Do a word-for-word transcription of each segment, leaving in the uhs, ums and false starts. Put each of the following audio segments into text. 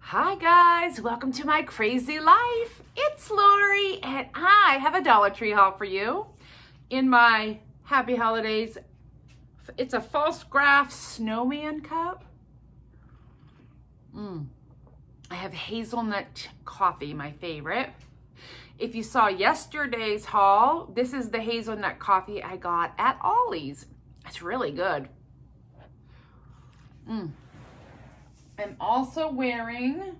Hi guys, welcome to my crazy life. It's Lori and I have a Dollar Tree haul for you. In my Happy Holidays, it's a false graph snowman cup. Mm. I have hazelnut coffee, my favorite. If you saw yesterday's haul, this is the hazelnut coffee I got at Ollie's. It's really good. Mm. I'm also wearing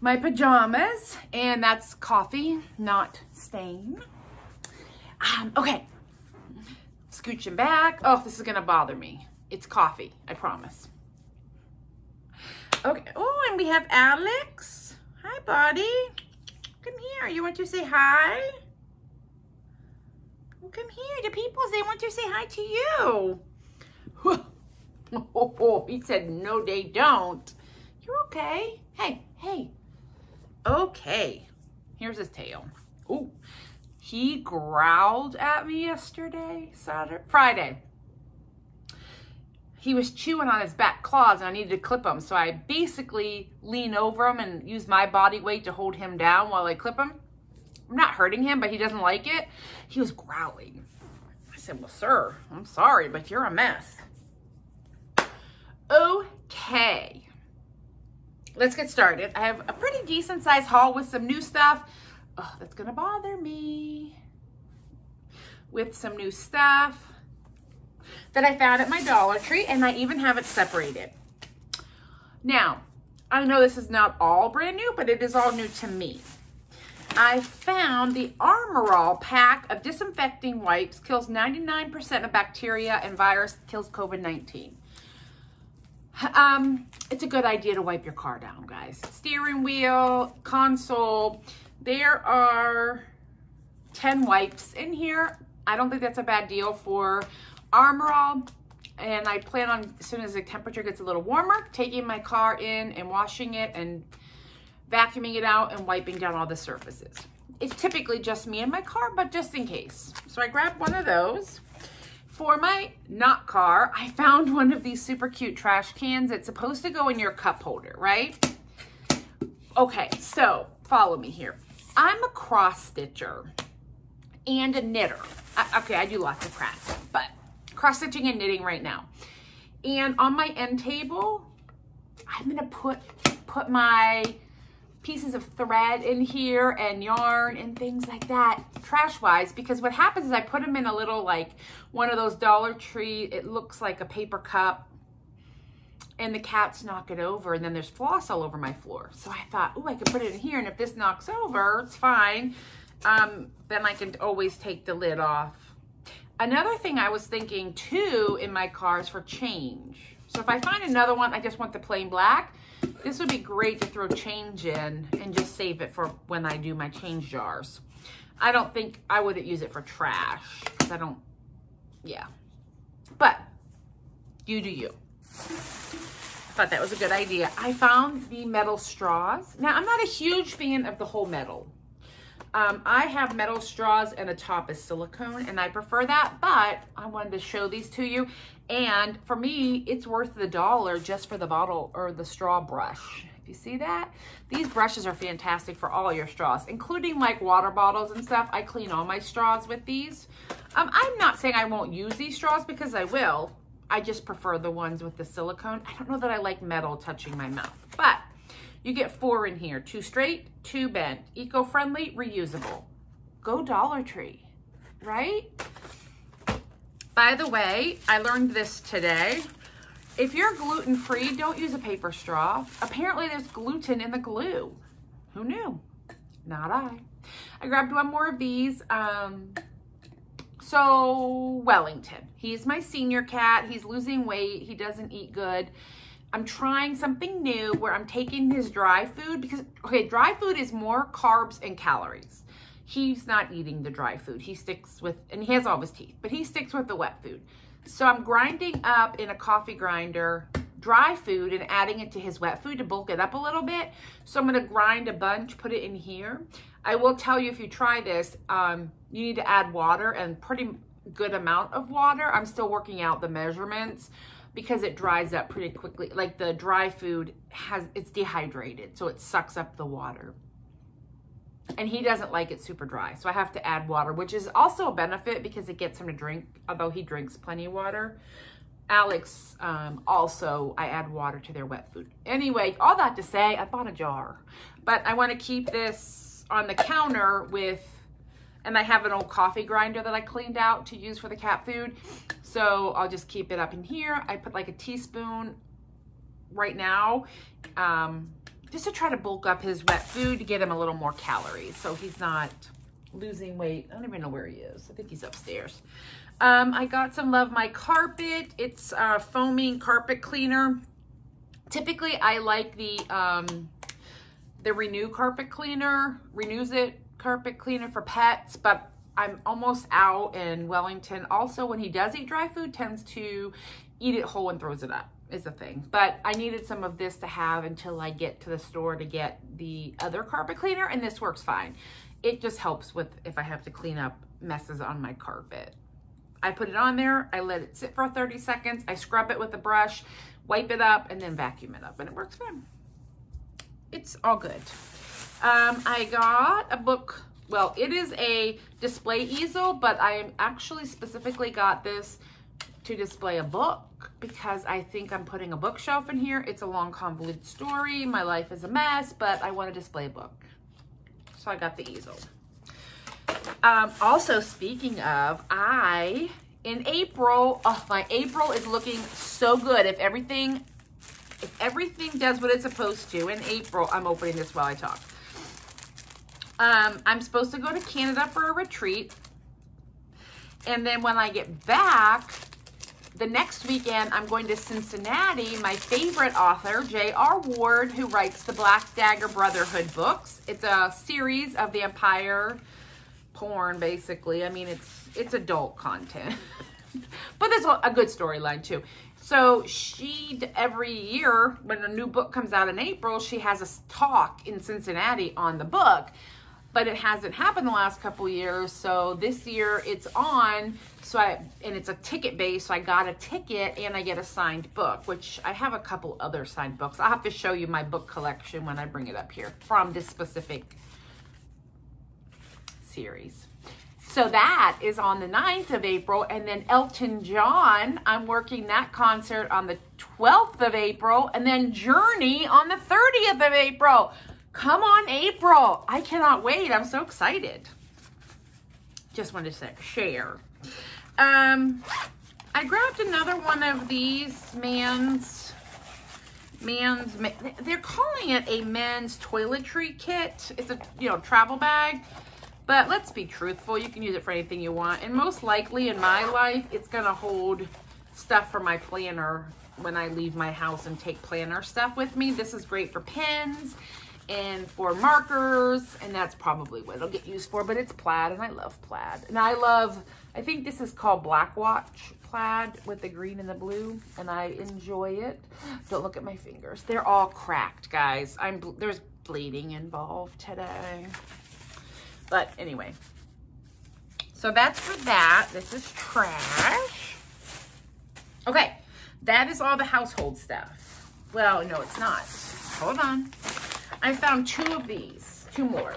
my pajamas, and that's coffee, not stain. Um, okay, scooching back. Oh, this is gonna bother me. It's coffee, I promise. Okay, oh, and we have Alex. Hi, buddy. Come here, you want to say hi? Well, come here, the people, they want to say hi to you. Oh, he said, no, they don't. You're okay. Hey, hey. Okay. Here's his tail. Oh, he growled at me yesterday, Saturday, Friday. He was chewing on his back claws and I needed to clip him. So I basically lean over him and use my body weight to hold him down while I clip him. I'm not hurting him, but he doesn't like it. He was growling. I said, well, sir, I'm sorry, but you're a mess. Okay, let's get started. I have a pretty decent size haul with some new stuff. Oh, that's gonna bother me. With some new stuff that I found at my Dollar Tree, and I even have it separated. Now, I know this is not all brand new, but it is all new to me. I found the Armor All pack of disinfecting wipes, kills ninety-nine percent of bacteria and virus, kills COVID nineteen. Um, it's a good idea to wipe your car down, guys. Steering wheel, console. There are ten wipes in here. I don't think that's a bad deal for Armor All. And I plan on, as soon as the temperature gets a little warmer, taking my car in and washing it and vacuuming it out and wiping down all the surfaces. It's typically just me and my car, but just in case. So I grabbed one of those. For my not car, I found one of these super cute trash cans. It's supposed to go in your cup holder, right? Okay, so follow me here. I'm a cross stitcher and a knitter. I, okay, I do lots of crafts, but cross stitching and knitting right now. And on my end table, I'm gonna put, put my pieces of thread in here and yarn and things like that, trash wise, because what happens is I put them in a little, like one of those Dollar Tree, it looks like a paper cup, and the cats knock it over, and then there's floss all over my floor. So I thought, oh, I could put it in here, and if this knocks over, it's fine. Um, then I can always take the lid off. Another thing I was thinking too in my car is for change. So if I find another one, I just want the plain black. This would be great to throw change in and just save it for when I do my change jars. I don't think I would use it for trash, because I don't, yeah. But you do you. I thought that was a good idea. I found the metal straws. Now, I'm not a huge fan of the whole metal. Um, I have metal straws and the top is silicone, and I prefer that, but I wanted to show these to you. And for me, it's worth the dollar just for the bottle or the straw brush. If you see that, these brushes are fantastic for all your straws, including like water bottles and stuff. I clean all my straws with these. Um, I'm not saying I won't use these straws, because I will. I just prefer the ones with the silicone. I don't know that I like metal touching my mouth, but you get four in here, two straight, two bent, eco-friendly, reusable. Go Dollar Tree, right? By the way, I learned this today. If you're gluten-free, don't use a paper straw. Apparently there's gluten in the glue. Who knew? Not I. I grabbed one more of these. Um, so Wellington, he's my senior cat. He's losing weight, he doesn't eat good. I'm trying something new where I'm taking his dry food, because, okay, dry food is more carbs and calories. He's not eating the dry food. He sticks with, and he has all of his teeth, but he sticks with the wet food. So I'm grinding up in a coffee grinder dry food and adding it to his wet food to bulk it up a little bit. So I'm gonna grind a bunch, put it in here. I will tell you, if you try this, um, you need to add water, and pretty good amount of water. I'm still working out the measurements. because it dries up pretty quickly. Like the dry food has, it's dehydrated, so it sucks up the water. And he doesn't like it super dry, so I have to add water, which is also a benefit because it gets him to drink, although he drinks plenty of water. Alex, um, also, I add water to their wet food. Anyway, all that to say, I bought a jar. But I want to keep this on the counter with, and I have an old coffee grinder that I cleaned out to use for the cat food. So I'll just keep it up in here. I put like a teaspoon right now, um, just to try to bulk up his wet food to get him a little more calories. So he's not losing weight. I don't even know where he is. I think he's upstairs. Um, I got some Love My Carpet. It's a uh, foaming carpet cleaner. Typically, I like the um, the Renew carpet cleaner, Renews It carpet cleaner for pets, but I'm almost out in Wellington. Also, when he does eat dry food, tends to eat it whole and throws it up is the thing. But I needed some of this to have until I get to the store to get the other carpet cleaner, and this works fine. It just helps with if I have to clean up messes on my carpet. I put it on there, I let it sit for thirty seconds, I scrub it with a brush, wipe it up, and then vacuum it up, and it works fine. It's all good. Um, I got a book, well, it is a display easel, but I actually specifically got this to display a book because I think I'm putting a bookshelf in here. It's a long, convoluted story. My life is a mess, but I want to display a book. So I got the easel. Um, also, speaking of, I, in April, oh, my April is looking so good. If everything, if everything does what it's supposed to in April, I'm opening this while I talk. Um, I'm supposed to go to Canada for a retreat. And then when I get back, the next weekend, I'm going to Cincinnati. My favorite author, J R Ward, who writes the Black Dagger Brotherhood books. It's a series of vampire porn, basically. I mean, it's it's adult content, but there's a good storyline too. So she, every year when a new book comes out in April, she has a talk in Cincinnati on the book, but it hasn't happened the last couple years. So this year it's on, so I, and it's a ticket based, so I got a ticket and I get a signed book, which I have a couple other signed books. I'll have to show you my book collection when I bring it up here from this specific series. So that is on the ninth of April, and then Elton John, I'm working that concert on the twelfth of April, and then Journey on the thirtieth of April. Come on, April. I cannot wait. I'm so excited. Just wanted to share. Um, I grabbed another one of these man's man's they're calling it a men's toiletry kit. It's a, you know, travel bag. But let's be truthful, you can use it for anything you want. And most likely in my life, it's gonna hold stuff for my planner when I leave my house and take planner stuff with me. This is great for pens and for markers, and that's probably what it'll get used for, but it's plaid, and I love plaid. And I love, I think this is called Black Watch plaid with the green and the blue, and I enjoy it. Don't look at my fingers. They're all cracked, guys. I'm there's bleeding involved today. But anyway, so that's for that. This is trash. Okay, that is all the household stuff. Well, no, it's not. Hold on. I found two of these, two more.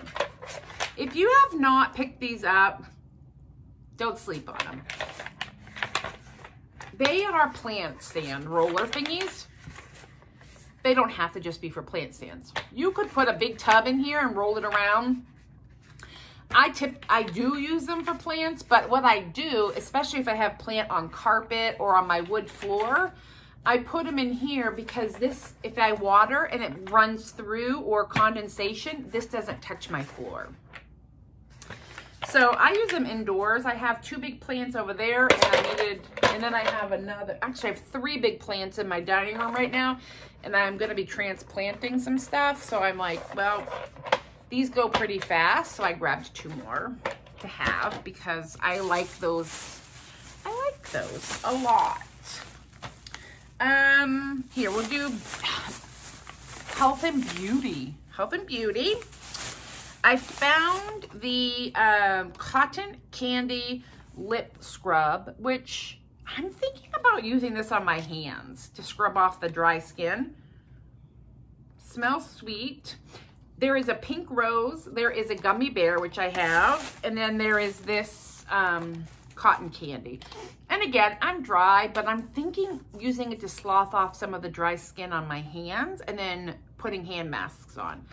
If you have not picked these up, don't sleep on them. They are plant stand roller thingies. They don't have to just be for plant stands. You could put a big tub in here and roll it around. I tip, I do use them for plants, but what I do, especially if I have plant on carpet or on my wood floor, I put them in here because this, if I water and it runs through or condensation, this doesn't touch my floor. So I use them indoors. I have two big plants over there, and I needed, and then I have another, actually I have three big plants in my dining room right now, and I'm going to be transplanting some stuff. So I'm like, well, these go pretty fast, so I grabbed two more to have because I like those. I like those a lot. Um, here, we'll do health and beauty. Health and beauty. I found the um, cotton candy lip scrub, which I'm thinking about using this on my hands to scrub off the dry skin. Smells sweet. There is a pink rose. There is a gummy bear, which I have. And then there is this um, cotton candy. And again, I'm dry, but I'm thinking using it to slough off some of the dry skin on my hands and then putting hand masks on.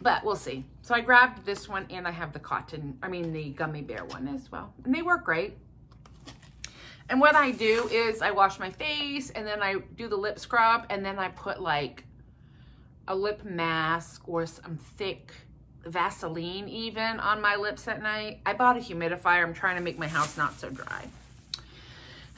But we'll see. So I grabbed this one and I have the cotton, I mean the gummy bear one as well. And they work great. And what I do is I wash my face and then I do the lip scrub and then I put like a lip mask or some thick Vaseline even on my lips at night. I bought a humidifier. I'm trying to make my house not so dry.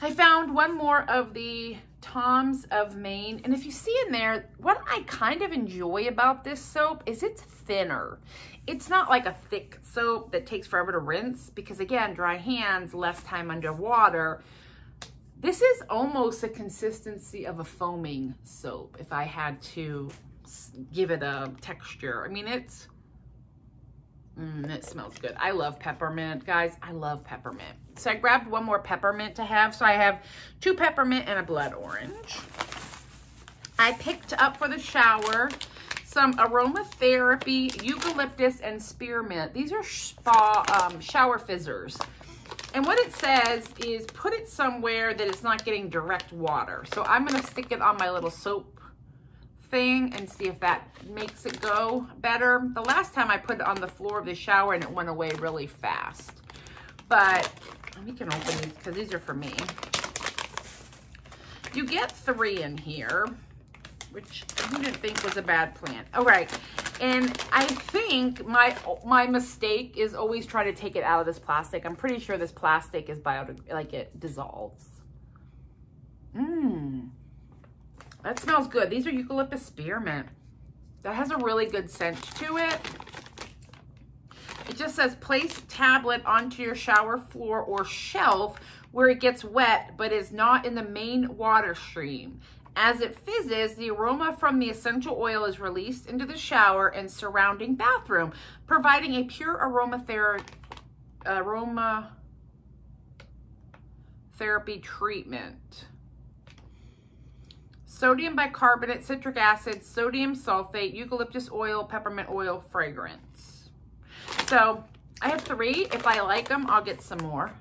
I found one more of the Toms of Maine. And if you see in there, what I kind of enjoy about this soap is it's thinner. It's not like a thick soap that takes forever to rinse because again, dry hands, less time underwater. This is almost the consistency of a foaming soap if I had to give it a texture. I mean, it's, mm, it smells good. I love peppermint, guys. I love peppermint. So I grabbed one more peppermint to have. So I have two peppermint and a blood orange. I picked up for the shower some aromatherapy, eucalyptus, and spearmint. These are spa um, shower fizzers. And what it says is put it somewhere that it's not getting direct water. So I'm going to stick it on my little soap thing and see if that makes it go better. The last time I put it on the floor of the shower and it went away really fast. But we can open these because these are for me. You get three in here, which I didn't think was a bad plan. All right. And I think my my mistake is always try to take it out of this plastic. I'm pretty sure this plastic is biodegradable, like it dissolves. Mmm. That smells good. These are eucalyptus spearmint. That has a really good scent to it. It just says place tablet onto your shower floor or shelf where it gets wet but is not in the main water stream. As it fizzes, the aroma from the essential oil is released into the shower and surrounding bathroom, providing a pure aromatherapy aroma therapy treatment. Sodium bicarbonate, citric acid, sodium sulfate, eucalyptus oil, peppermint oil, fragrance. So I have three. If I like them, I'll get some more.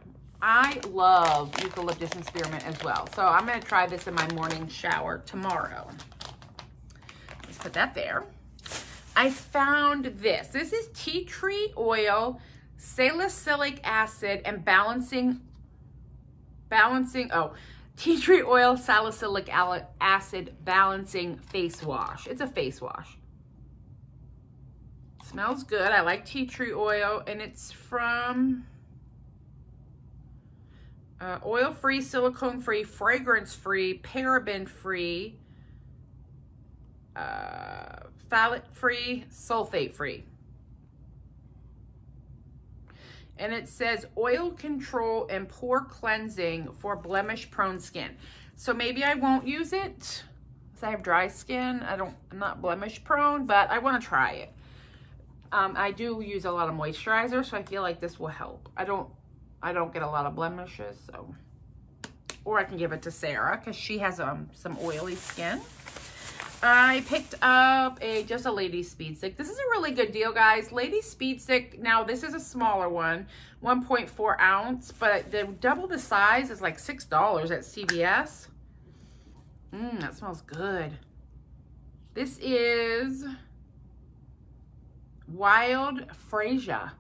I love eucalyptus and spearmint as well. So I'm going to try this in my morning shower tomorrow. Let's put that there. I found this. This is tea tree oil, salicylic acid, and balancing, balancing, oh, tea tree oil, salicylic acid, balancing face wash. It's a face wash. Smells good. I like tea tree oil, and it's from uh, oil-free, silicone-free, fragrance-free, paraben-free, uh, phthalate-free, sulfate-free. And it says oil control and pore cleansing for blemish prone skin. So maybe I won't use it because I have dry skin. I don't, I'm not blemish prone, but I want to try it. Um, I do use a lot of moisturizer, so I feel like this will help. I don't, I don't get a lot of blemishes, so. Or I can give it to Sarah because she has um, some oily skin. I picked up a just a lady speed stick. This is a really good deal, guys. Lady speed stick. Now this is a smaller one, one point four ounce, but the double the size is like six dollars at C V S. Mmm, that smells good. This is wild freesia.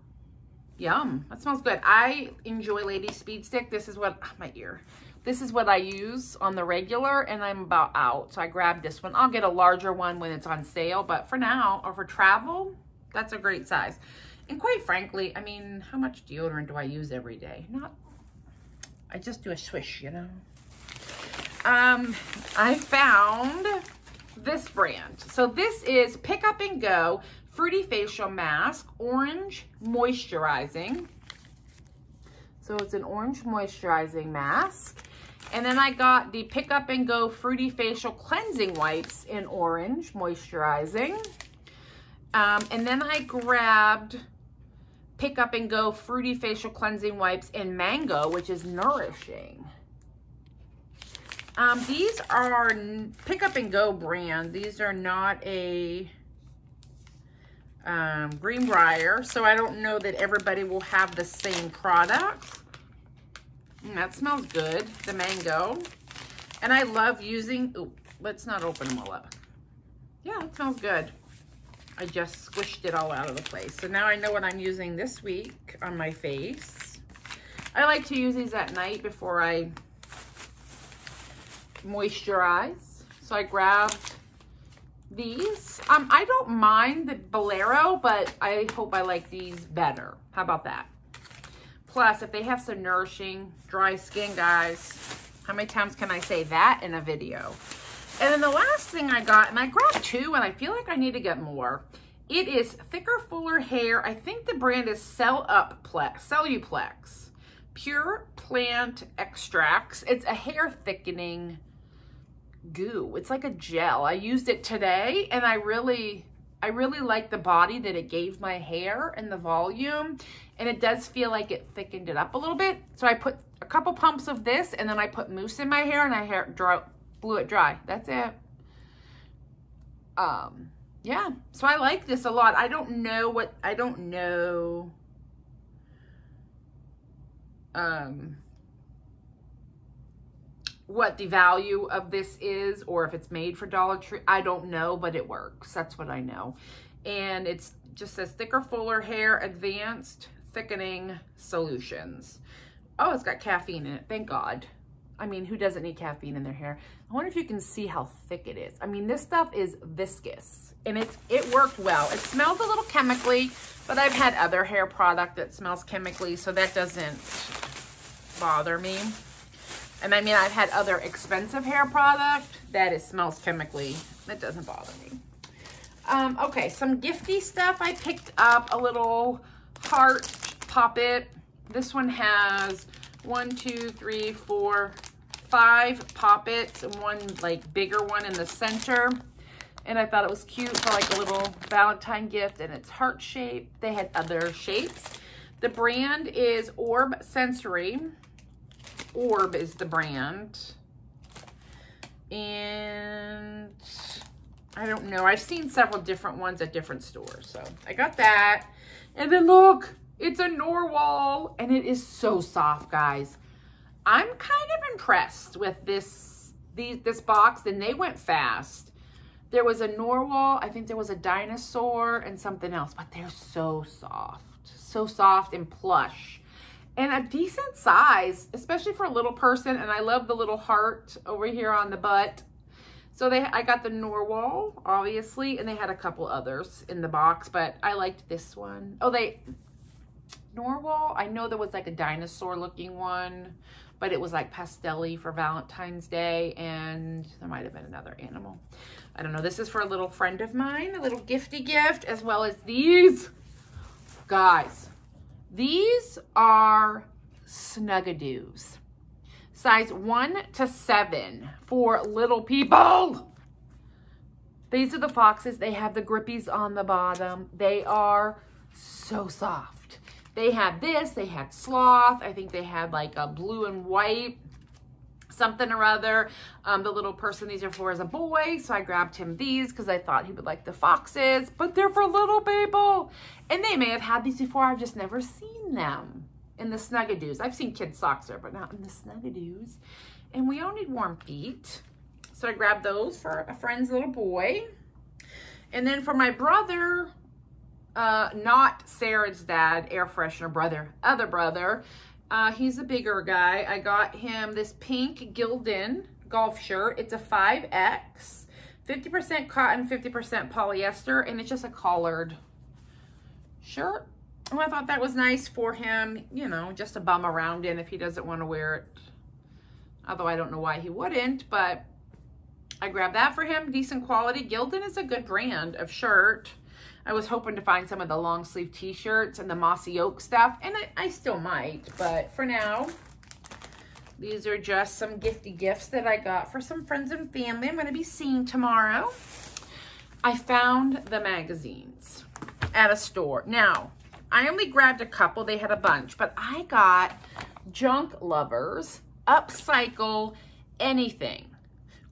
Yum. That smells good. I enjoy lady speed stick. This is what oh, my ear. This is what I use on the regular, and I'm about out. So I grabbed this one. I'll get a larger one when it's on sale, but for now, or for travel, that's a great size. And quite frankly, I mean, how much deodorant do I use every day? Not, I just do a swish, you know? Um, I found this brand. So this is Pick Up and Go Fruity Facial Mask, Orange Moisturizing. So it's an orange moisturizing mask. And then I got the Pick Up and Go Fruity Facial Cleansing Wipes in orange moisturizing. Um, and then I grabbed Pick Up and Go Fruity Facial Cleansing Wipes in Mango, which is nourishing. Um, these are Pick Up and Go brand. These are not a um, Greenbrier, so I don't know that everybody will have the same products. Mm, that smells good, the mango. And I love using, ooh, let's not open them all up. Yeah, it smells good. I just squished it all out of the place. So now I know what I'm using this week on my face. I like to use these at night before I moisturize. So I grabbed these. Um, I don't mind the Bolero, but I hope I like these better. How about that? Plus, if they have some nourishing, dry skin, guys, how many times can I say that in a video? And then the last thing I got, and I grabbed two, and I feel like I need to get more. It is Thicker, Fuller Hair. I think the brand is Cell Up Plex, Celluplex. Pure Plant Extracts. It's a hair thickening goo. It's like a gel. I used it today, and I really... I really like the body that it gave my hair and the volume, and it does feel like it thickened it up a little bit. So I put a couple pumps of this, and then I put mousse in my hair, and I hair dry, blew it dry. That's it. Um, yeah, so I like this a lot. I don't know what, I don't know um, what the value of this is, or if it's made for Dollar Tree. I don't know, but it works. That's what I know. And it's just says Thicker Fuller Hair Advanced Thickening Solutions. Oh, it's got caffeine in it. Thank God. I mean, who doesn't need caffeine in their hair? I wonder if you can see how thick it is. I mean, this stuff is viscous, and it's, it worked well. It smells a little chemically, but I've had other hair product that smells chemically, so that doesn't bother me. And I mean, I've had other expensive hair product that it smells chemically. That doesn't bother me. Um, okay, some gifty stuff. I picked up a little heart poppet. This one has one, two, three, four, five poppets, and one like bigger one in the center. And I thought it was cute for like a little Valentine gift, and it's heart shaped. They had other shapes. The brand is Orb Sensory. Orb is the brand, and I don't know, I've seen several different ones at different stores, so I got that. And then look, it's a Norwal, and it is so soft, guys. I'm kind of impressed with this these this box, and they went fast. There was a Norwal, I think there was a dinosaur and something else, but they're so soft, so soft and plush. And a decent size, especially for a little person. And I love the little heart over here on the butt. So they, I got the Norwal, obviously. And they had a couple others in the box, but I liked this one. Oh, they, Norwal, I know there was like a dinosaur looking one, but it was like pastel-y for Valentine's Day. And there might have been another animal. I don't know. This is for a little friend of mine, a little gifty gift, as well as these guys. These are Snug-a-Doos, size one to seven for little people. These are the foxes. They have the grippies on the bottom. They are so soft. They had this. They had sloth. I think they had like a blue and white something or other. Um, the little person these are for is a boy, so I grabbed him these because I thought he would like the foxes, but they're for little people. And they may have had these before. I've just never seen them in the Snug-a-Doos. I've seen kids' socks there, but not in the Snug-a-Doos. And we all need warm feet. So I grabbed those for a friend's little boy. And then for my brother, uh, not Sarah's dad, air freshener brother, other brother, Uh, he's a bigger guy. I got him this pink Gildan golf shirt. It's a five X, fifty percent cotton, fifty percent polyester, and it's just a collared shirt. And I thought that was nice for him, you know, just to bum around in if he doesn't want to wear it. Although I don't know why he wouldn't, but I grabbed that for him. Decent quality. Gildan is a good brand of shirt. I was hoping to find some of the long sleeve t-shirts and the mossy oak stuff, and I, I still might, but for now, these are just some gifty gifts that I got for some friends and family I'm going to be seeing tomorrow. I found the magazines at a store. Now, I only grabbed a couple. They had a bunch, but I got junk lovers, upcycle, anything.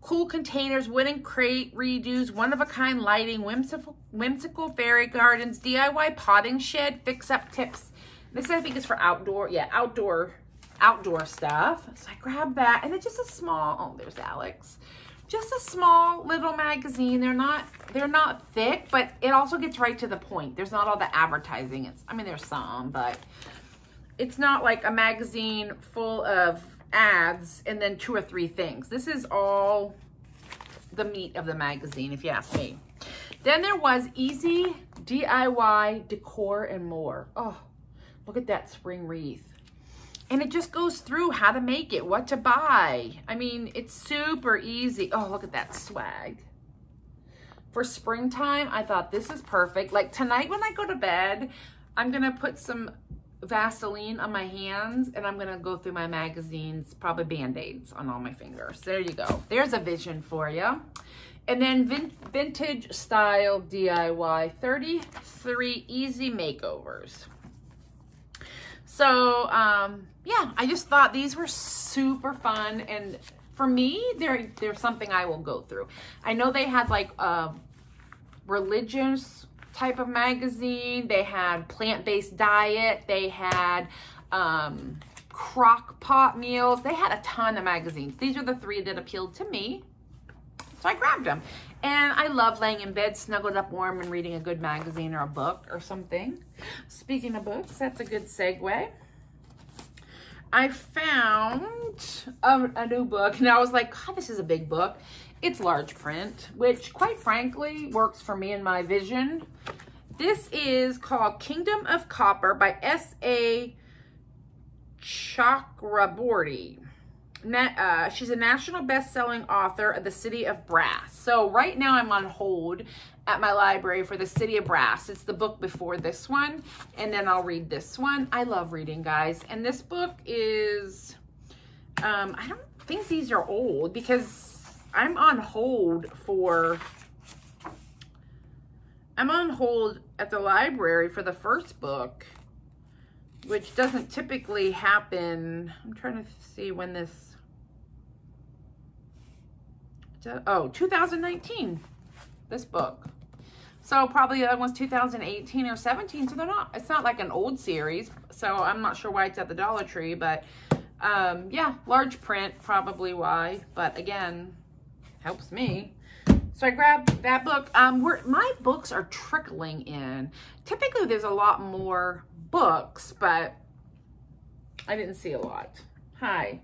Cool containers, wooden crate redos, one-of-a-kind lighting, whimsical, whimsical fairy gardens, D I Y potting shed, fix-up tips. This, I think, is for outdoor, yeah, outdoor, outdoor stuff. So I grabbed that, and it's just a small, oh, there's Alex. Just a small little magazine. They're not, they're not thick, but it also gets right to the point. There's not all the advertising. It's, I mean, there's some, but it's not like a magazine full of ads and then two or three things. This is all the meat of the magazine, if you ask me. Then there was easy D I Y decor and more. Oh, look at that spring wreath. And it just goes through how to make it, what to buy. I mean, it's super easy. Oh, look at that swag. For springtime, I thought this is perfect. Like tonight when I go to bed, I'm gonna put some Vaseline on my hands and I'm gonna go through my magazines, probably Band-Aids on all my fingers. There you go. There's a vision for you. And then vin vintage style D I Y, thirty-three easy makeovers. So, um, yeah, I just thought these were super fun. And for me, they're, they're something I will go through. I know they had like a religious type of magazine. They had plant-based diet. They had um, crock pot meals. They had a ton of magazines. These are the three that appealed to me. So I grabbed them. And I love laying in bed, snuggled up warm, and reading a good magazine or a book or something. Speaking of books, that's a good segue. I found a, a new book, and I was like, God, this is a big book. It's large print, which, quite frankly, works for me and my vision. This is called Kingdom of Copper by S A Chakraborty. Uh, she's a national best-selling author of The City of Brass. So right now I'm on hold at my library for The City of Brass. It's the book before this one, and then I'll read this one. I love reading, guys. And this book is, um, I don't think these are old because I'm on hold for, I'm on hold at the library for the first book, which doesn't typically happen. I'm trying to see when this, oh, two thousand nineteen, this book. So probably that one's two thousand eighteen or seventeen, so they're not, it's not like an old series, so I'm not sure why it's at the Dollar Tree, but um, yeah, large print, probably why, but again, helps me. So I grabbed that book. Um, we're, my books are trickling in. Typically there's a lot more books, but I didn't see a lot. Hi.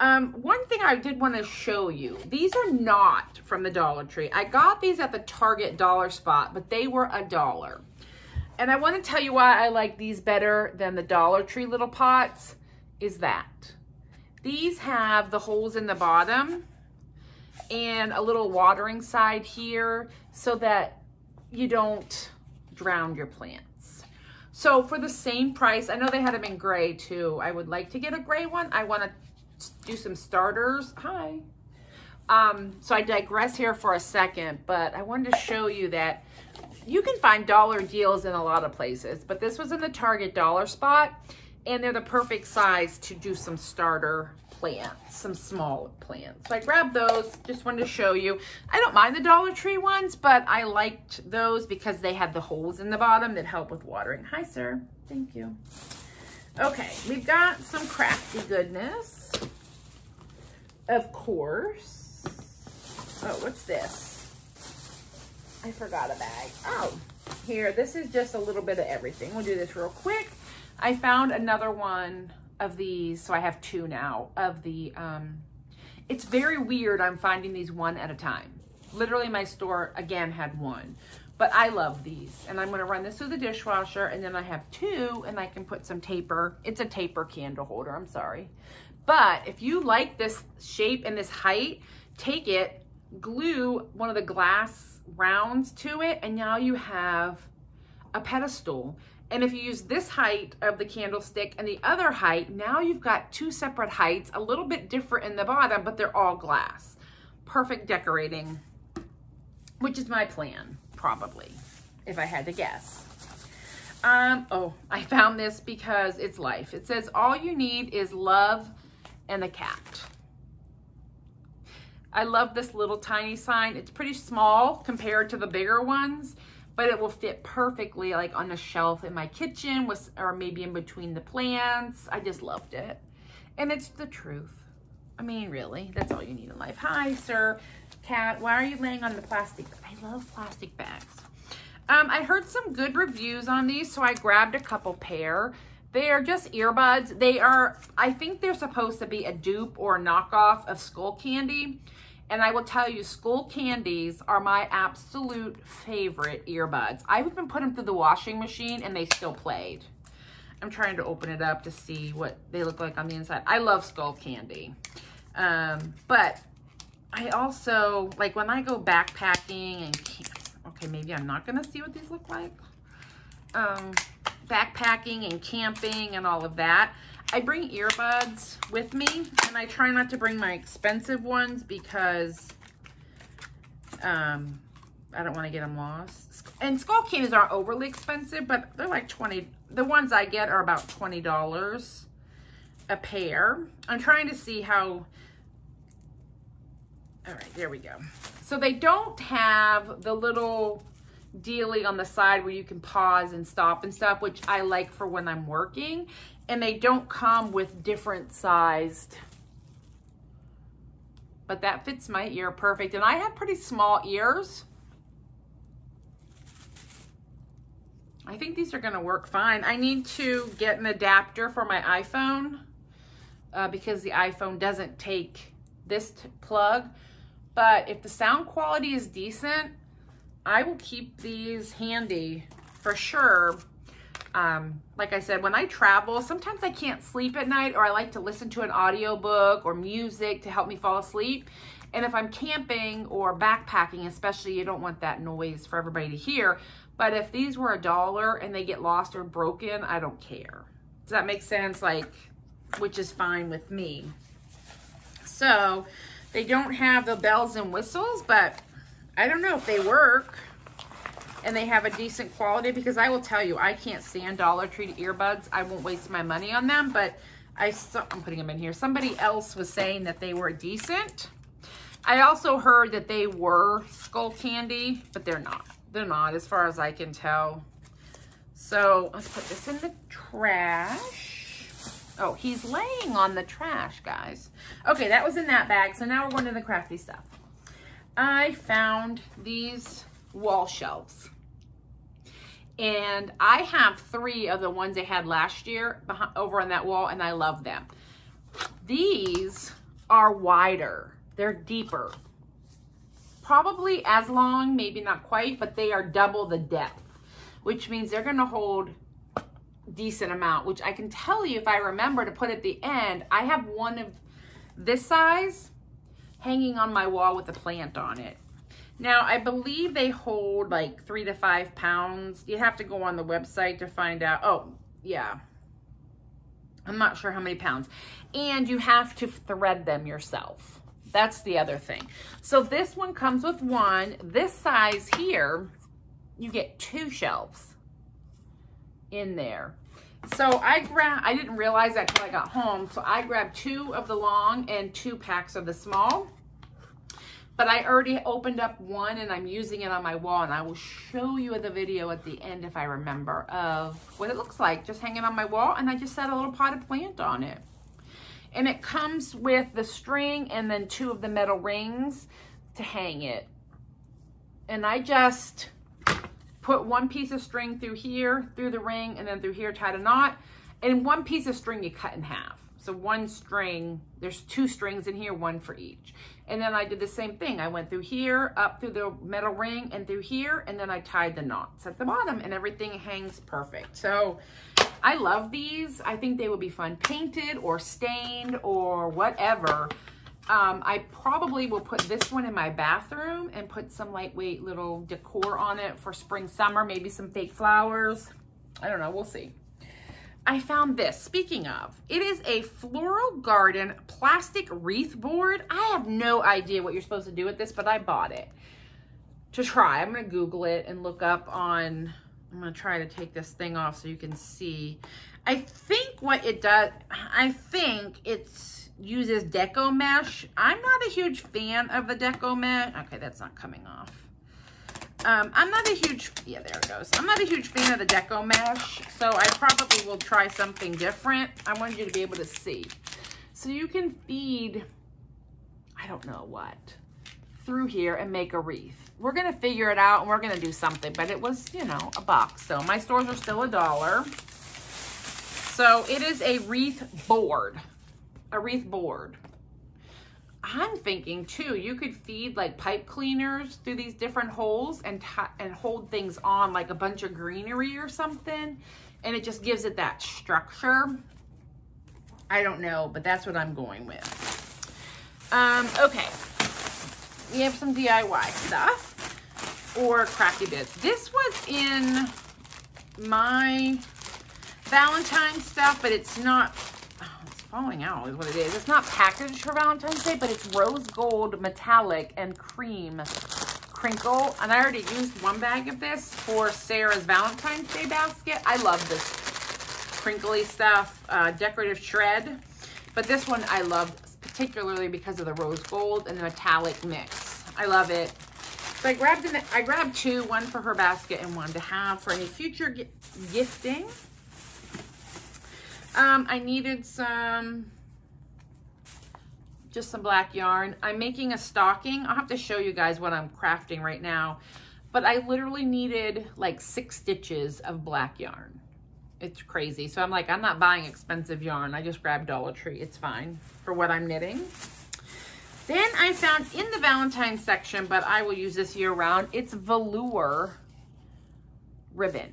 Um, one thing I did want to show you, these are not from the Dollar Tree. I got these at the Target dollar spot, but they were a dollar. And I want to tell you why I like these better than the Dollar Tree little pots is that these have the holes in the bottom and a little watering side here so that you don't drown your plant. So for the same price, I know they had them in gray too. I would like to get a gray one. I want to do some starters. Hi. Um, so I digress here for a second, but I wanted to show you that you can find dollar deals in a lot of places, but this was in the Target dollar spot, and they're the perfect size to do some starter plants, some small plants. So I grabbed those, just wanted to show you. I don't mind the Dollar Tree ones, but I liked those because they had the holes in the bottom that help with watering. Hi, sir. Thank you. Okay, we've got some crafty goodness. Of course. Oh, what's this? I forgot a bag. Oh, here. This is just a little bit of everything. We'll do this real quick. I found another one of these, so I have two now of the um it's very weird, I'm finding these one at a time. Literally my store again had one, but I love these, and I'm going to run this through the dishwasher, and then I have two, and I can put some taper. It's a taper candle holder, I'm sorry, but if you like this shape and this height, take it, glue one of the glass rounds to it, and now you have a pedestal. And if you use this height of the candlestick and the other height, now you've got two separate heights, a little bit different in the bottom, but they're all glass. Perfect decorating, which is my plan, probably, if I had to guess. Um, oh, I found this because it's life. It says, all you need is love and a cat. I love this little tiny sign. It's pretty small compared to the bigger ones, but it will fit perfectly like on a shelf in my kitchen with, or maybe in between the plants. I just loved it. And it's the truth. I mean, really, that's all you need in life. Hi, sir. Cat, why are you laying on the plastic? I love plastic bags. Um, I heard some good reviews on these, so I grabbed a couple pair. They are just earbuds. They are, I think they're supposed to be a dupe or a knockoff of Skullcandy. And I will tell you, Skullcandies are my absolute favorite earbuds. I've even put them through the washing machine and they still played. I'm trying to open it up to see what they look like on the inside. I love Skullcandy. Um, but I also, like when I go backpacking and camping, okay, maybe I'm not gonna see what these look like. Um, backpacking and camping and all of that. I bring earbuds with me, and I try not to bring my expensive ones because um, I don't want to get them lost. And Skullcandies aren't overly expensive, but they're like twenty. The ones I get are about twenty dollars a pair. I'm trying to see how. All right, there we go. So they don't have the little dealie on the side where you can pause and stop and stuff, which I like for when I'm working. And they don't come with different sized, but that fits my ear perfect. And I have pretty small ears. I think these are gonna work fine. I need to get an adapter for my iPhone uh, because the iPhone doesn't take this plug. But if the sound quality is decent, I will keep these handy for sure. Um, like I said, when I travel, sometimes I can't sleep at night, or I like to listen to an audiobook or music to help me fall asleep. And if I'm camping or backpacking, especially, you don't want that noise for everybody to hear. But if these were a dollar and they get lost or broken, I don't care. Does that make sense? Like, which is fine with me. So they don't have the bells and whistles, but I don't know if they work. And they have a decent quality, because I will tell you, I can't stand Dollar Tree earbuds. I won't waste my money on them, but I so, I'm putting them in here. Somebody else was saying that they were decent. I also heard that they were Skullcandy, but they're not. They're not, as far as I can tell. So let's put this in the trash. Oh, he's laying on the trash, guys. Okay, that was in that bag. So now we're going to the crafty stuff. I found these wall shelves, and I have three of the ones I had last year behind, over on that wall, and I love them. These are wider, they're deeper, probably as long, maybe not quite, but they are double the depth, which means they're going to hold a decent amount, which I can tell you, if I remember to put at the end. I have one of this size hanging on my wall with a plant on it. Now, I believe they hold like three to five pounds. You have to go on the website to find out. Oh, yeah. I'm not sure how many pounds. And you have to thread them yourself. That's the other thing. So this one comes with one. This size here, you get two shelves in there. So I grabbed, I didn't realize that till I got home. So I grabbed two of the long and two packs of the small. But I already opened up one, and I'm using it on my wall, and I will show you the video at the end, if I remember, of what it looks like. Just hanging on my wall, and I just set a little potted plant on it. And it comes with the string and then two of the metal rings to hang it. And I just put one piece of string through here, through the ring, and then through here, tied a knot. And one piece of string you cut in half. So one string, there's two strings in here, one for each. And then I did the same thing. I went through here, up through the metal ring, and through here, and then I tied the knots at the bottom, and everything hangs perfect. So I love these. I think they would be fun painted or stained or whatever. Um, I probably will put this one in my bathroom and put some lightweight little decor on it for spring, summer, maybe some fake flowers. I don't know, we'll see. I found this, speaking of, it is a floral garden plastic wreath board. I have no idea what you're supposed to do with this, but I bought it to try. I'm gonna Google it and look up on I'm gonna try to take this thing off so you can see. I think what it does, I think it's uses deco mesh. I'm not a huge fan of the deco mesh. Okay, that's not coming off. Um, I'm not a huge, yeah, there it goes. I'm not a huge fan of the deco mesh, so I probably will try something different. I wanted you to be able to see. So you can feed, I don't know what, through here and make a wreath. We're gonna figure it out and we're gonna do something, but it was, you know, a box. So my stores are still a dollar. So it is a wreath board, a wreath board. I'm thinking too, you could feed like pipe cleaners through these different holes and and hold things on like a bunch of greenery or something. And it just gives it that structure. I don't know, but that's what I'm going with. Um, okay, we have some D I Y stuff or crafty bits. This was in my Valentine's stuff, but it's not, falling out is what it is. It's not packaged for Valentine's Day, but it's rose gold, metallic, and cream crinkle. And I already used one bag of this for Sarah's Valentine's Day basket. I love this crinkly stuff, uh, decorative shred. But this one I love particularly because of the rose gold and the metallic mix. I love it. So I grabbed, an, I grabbed two, one for her basket and one to have for any future gifting. Um, I needed some, just some black yarn. I'm making a stocking. I'll have to show you guys what I'm crafting right now, but I literally needed like six stitches of black yarn. It's crazy. So I'm like, I'm not buying expensive yarn. I just grabbed Dollar Tree. It's fine for what I'm knitting. Then I found in the Valentine's section, but I will use this year round. It's velour ribbon,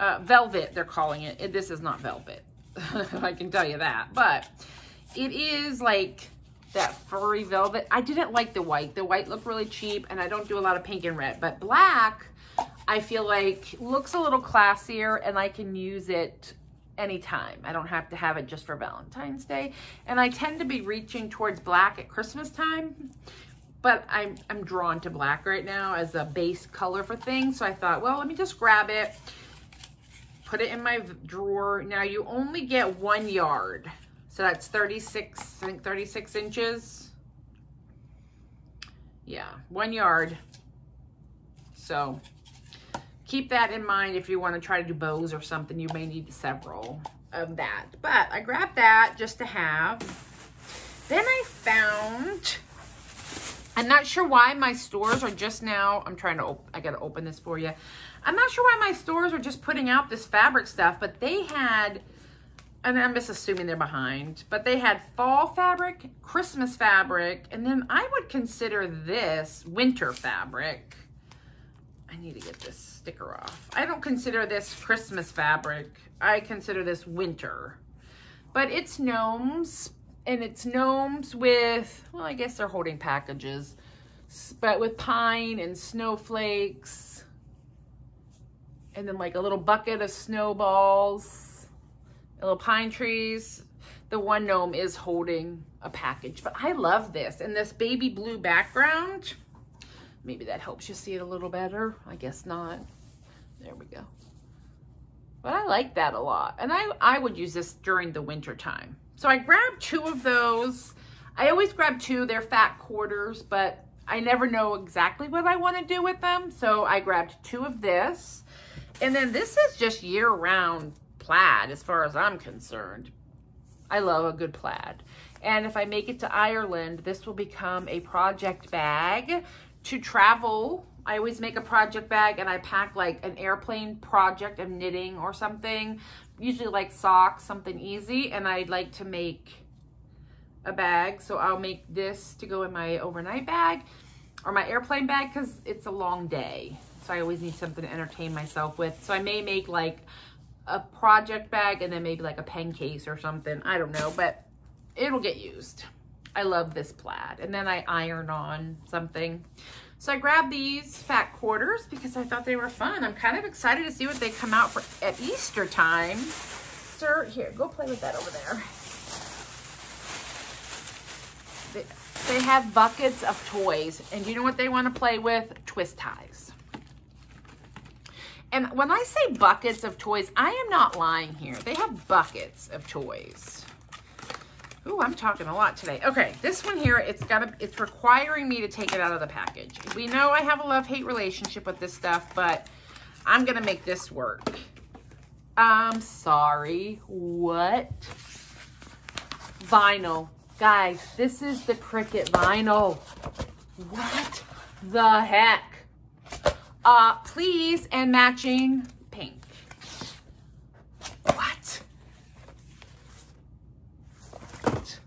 uh, velvet. They're calling it. it this is not velvet. I can tell you that, but it is like that furry velvet. I didn't like the white. The white looked really cheap, and I don't do a lot of pink and red, but black, I feel like looks a little classier, and I can use it anytime. I don't have to have it just for Valentine's Day, and I tend to be reaching towards black at Christmas time, but I'm, I'm drawn to black right now as a base color for things, so I thought, well, let me just grab it. Put it in my drawer. Now you only get one yard. So that's thirty-six, I think thirty-six inches. Yeah, one yard. So keep that in mind if you want to try to do bows or something. You may need several of that. But I grabbed that just to have. Then I found, I'm not sure why my stores are just now, I'm trying to, op I gotta open this for you. I'm not sure why my stores are just putting out this fabric stuff, but they had, and I'm just assuming they're behind, but they had fall fabric, Christmas fabric, and then I would consider this winter fabric. I need to get this sticker off. I don't consider this Christmas fabric. I consider this winter, but it's gnomes, and it's gnomes with, well, I guess they're holding packages, but with pine and snowflakes, and then like a little bucket of snowballs, little pine trees. The one gnome is holding a package, but I love this. And this baby blue background, maybe that helps you see it a little better. I guess not. There we go. But I like that a lot. And I, I would use this during the winter time. So I grabbed two of those. I always grab two, they're fat quarters, but I never know exactly what I want to do with them. So I grabbed two of this. And then this is just year-round plaid as far as I'm concerned. I love a good plaid. And if I make it to Ireland, this will become a project bag to travel. I always make a project bag and I pack like an airplane project of knitting or something, usually like socks, something easy. And I'd like to make a bag. So I'll make this to go in my overnight bag or my airplane bag because it's a long day. So I always need something to entertain myself with. So I may make like a project bag and then maybe like a pen case or something. I don't know, but it'll get used. I love this plaid. And then I iron on something. So I grabbed these fat quarters because I thought they were fun. I'm kind of excited to see what they come out for at Easter time. Sir, here, go play with that over there. They, they have buckets of toys. And you know what they want to play with? Twist ties. And when I say buckets of toys, I am not lying here. They have buckets of toys. Ooh, I'm talking a lot today. Okay, this one here, it's gotta, it's requiring me to take it out of the package. We know I have a love-hate relationship with this stuff, but I'm gonna make this work. I'm sorry, what? Vinyl. Guys, this is the Cricut vinyl. What the heck? Uh, please, and matching pink. What? What?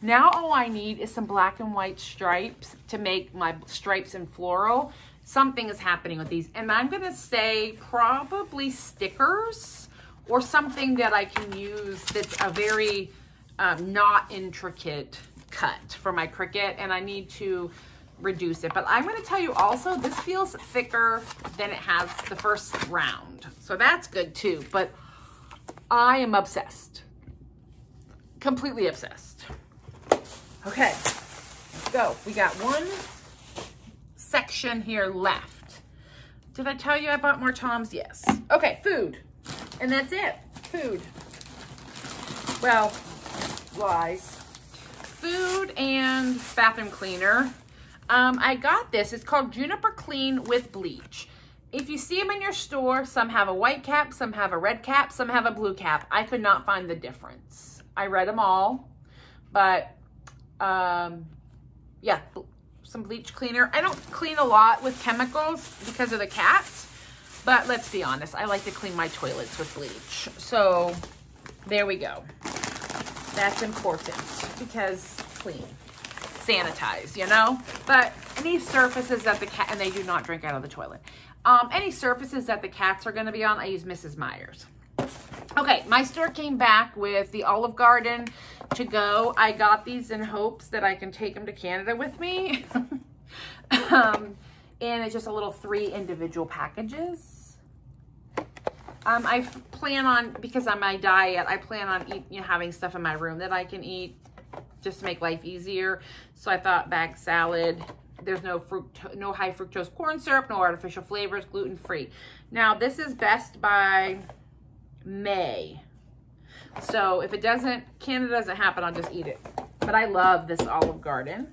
Now all I need is some black and white stripes to make my stripes and floral. Something is happening with these. And I'm going to say probably stickers or something that I can use that's a very um, not intricate cut for my Cricut. And I need to reduce it. But I'm going to tell you also, this feels thicker than it has the first round. So that's good too. But I am obsessed. Completely obsessed. Okay. Let's go. We got one section here left. Did I tell you I bought more Toms? Yes. Okay. Food. And that's it. Food. Well, lies. Food and bathroom cleaner. Um, I got this. It's called Juniper Clean with Bleach. If you see them in your store, some have a white cap, some have a red cap, some have a blue cap. I could not find the difference. I read them all, but um, yeah, some bleach cleaner. I don't clean a lot with chemicals because of the cats, but let's be honest, I like to clean my toilets with bleach. So there we go. That's important because clean. Sanitized, you know, but any surfaces that the cat, and they do not drink out of the toilet. Um, any surfaces that the cats are going to be on, I use Missus Myers. Okay, my store came back with the Olive Garden to go. I got these in hopes that I can take them to Canada with me. um, and it's just a little three individual packages. Um, I plan on, because on my diet, I plan on eat, you know, having stuff in my room that I can eat, just to make life easier. So I thought bag salad, there's no fruit, no high fructose corn syrup, no artificial flavors, gluten free. Now this is best by May. So if it doesn't, Canada doesn't happen, I'll just eat it. But I love this Olive Garden.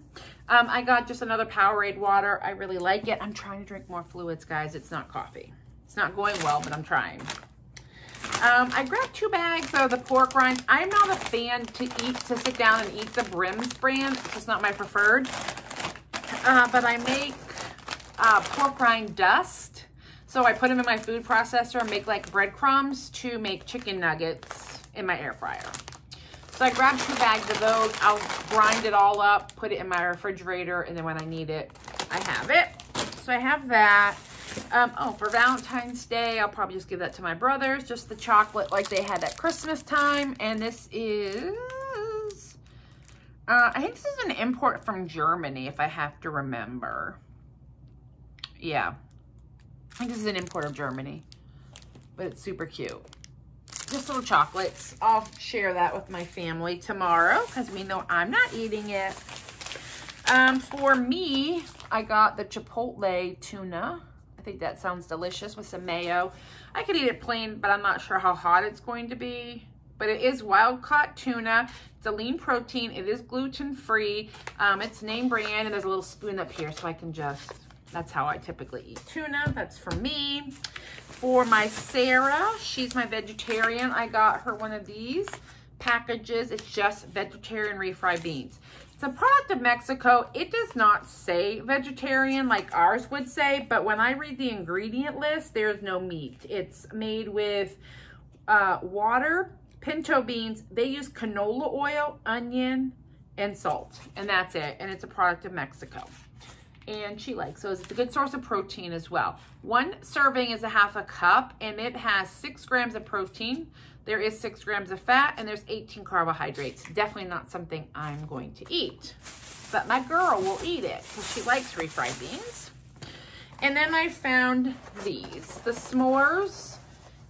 Um, I got just another Powerade water. I really like it. I'm trying to drink more fluids, guys. It's not coffee. It's not going well, but I'm trying. Um, I grabbed two bags of the pork rinds. I'm not a fan to eat, to sit down and eat the Brims brand. It's just not my preferred. Uh, but I make uh, pork rind dust. So I put them in my food processor and make like breadcrumbs to make chicken nuggets in my air fryer. So I grabbed two bags of those. I'll grind it all up, put it in my refrigerator, and then when I need it, I have it. So I have that. Um, oh, for Valentine's Day, I'll probably just give that to my brothers. Just the chocolate like they had at Christmas time. And this is, uh, I think this is an import from Germany, if I have to remember. Yeah. I think this is an import of Germany. But it's super cute. Just little chocolates. I'll share that with my family tomorrow because we know I'm not eating it. Um, for me, I got the Chipotle tuna. I think that sounds delicious with some mayo. I could eat it plain, but I'm not sure how hot it's going to be. But it is wild-caught tuna. It's a lean protein. It is gluten-free. Um, it's name brand, and there's a little spoon up here, so I can just, that's how I typically eat tuna. That's for me. For my Sarah, she's my vegetarian. I got her one of these packages. It's just vegetarian refried beans. It's a product of Mexico. It does not say vegetarian like ours would say, but when I read the ingredient list, there's no meat. It's made with uh, water, pinto beans. They use canola oil, onion, and salt, and that's it. And it's a product of Mexico. And she likes those. It's a good source of protein as well. One serving is a half a cup, and it has six grams of protein. There is six grams of fat, and there's eighteen carbohydrates. Definitely not something I'm going to eat, but my girl will eat it because she likes refried beans. And then I found these, the s'mores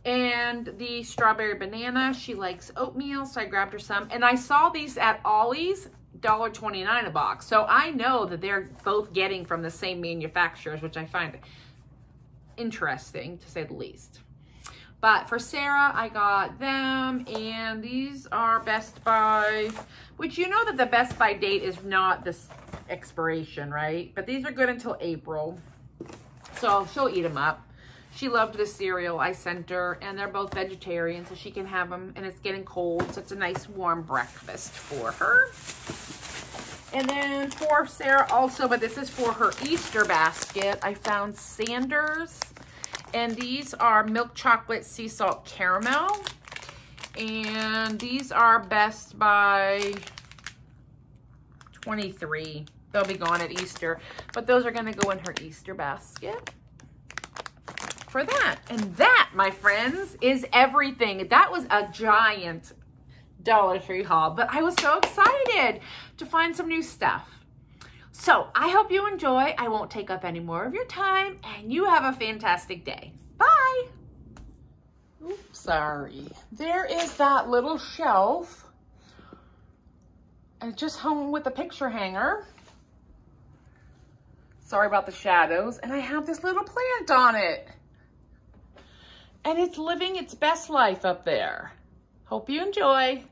and the strawberry banana. She likes oatmeal, so I grabbed her some. And I saw these at Ollie's, one twenty-nine a box. So I know that they're both getting from the same manufacturers, which I find interesting to say the least. But for Sarah, I got them, and these are Best Buy, which you know that the Best Buy date is not this expiration, right? But these are good until April, so she'll eat them up. She loved this cereal I sent her, and they're both vegetarian, so she can have them, and it's getting cold, so it's a nice warm breakfast for her. And then for Sarah also, but this is for her Easter basket, I found Sanders. And these are milk chocolate sea salt caramel. And these are Best Buy twenty-three. They'll be gone at Easter. But those are going to go in her Easter basket for that. And that, my friends, is everything. That was a giant Dollar Tree haul. But I was so excited to find some new stuff. So I hope you enjoy. I won't take up any more of your time, and you have a fantastic day. Bye. Oops, sorry. There is that little shelf, and it just hung with a picture hanger. Sorry about the shadows. And I have this little plant on it, and it's living its best life up there. Hope you enjoy.